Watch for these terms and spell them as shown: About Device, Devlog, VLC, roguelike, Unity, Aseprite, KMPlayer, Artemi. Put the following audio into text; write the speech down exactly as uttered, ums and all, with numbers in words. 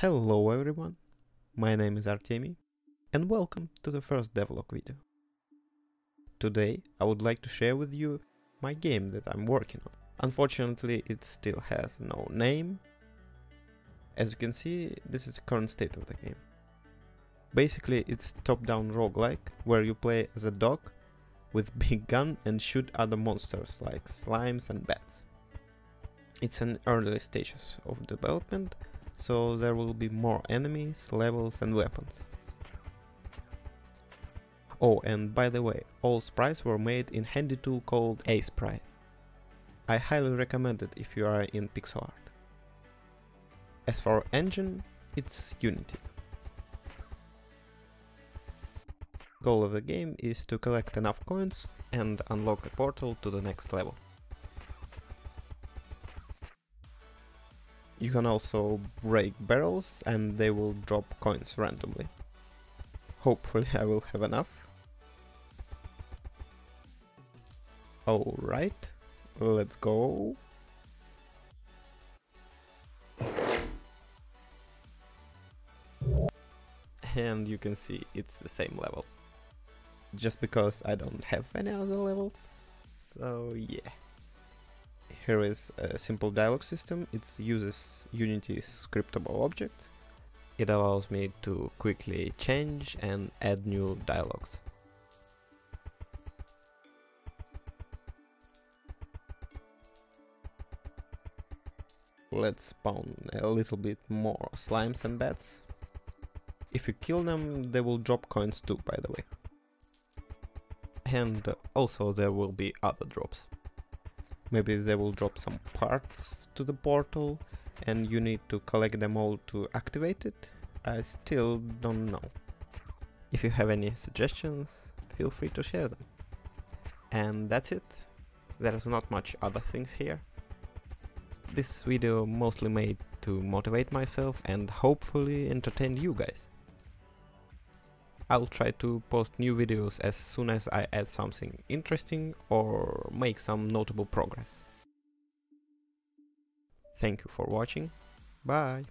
Hello everyone, my name is Artemi and welcome to the first devlog video. Today I would like to share with you my game that I'm working on. Unfortunately it still has no name. As you can see, this is the current state of the game. Basically it's top-down roguelike where you play as a dog with big gun and shoot other monsters like slimes and bats. It's in early stages of development, so there will be more enemies, levels and weapons. Oh, and by the way, all sprites were made in handy tool called Aseprite. I highly recommend it if you are in pixel art. As for engine, it's Unity. Goal of the game is to collect enough coins and unlock a portal to the next level. You can also break barrels and they will drop coins randomly. Hopefully I will have enough. Alright, let's go. And you can see it's the same level. Just because I don't have any other levels, so yeah. Here is a simple dialogue system. It uses Unity's scriptable object. It allows me to quickly change and add new dialogues. Let's spawn a little bit more slimes and bats. If you kill them, they will drop coins too, by the way. And also there will be other drops. Maybe they will drop some parts to the portal and you need to collect them all to activate it. I still don't know. If you have any suggestions, feel free to share them. And that's it. There is not much other things here. This video mostly made to motivate myself and hopefully entertain you guys. I'll try to post new videos as soon as I add something interesting or make some notable progress. Thank you for watching. Bye!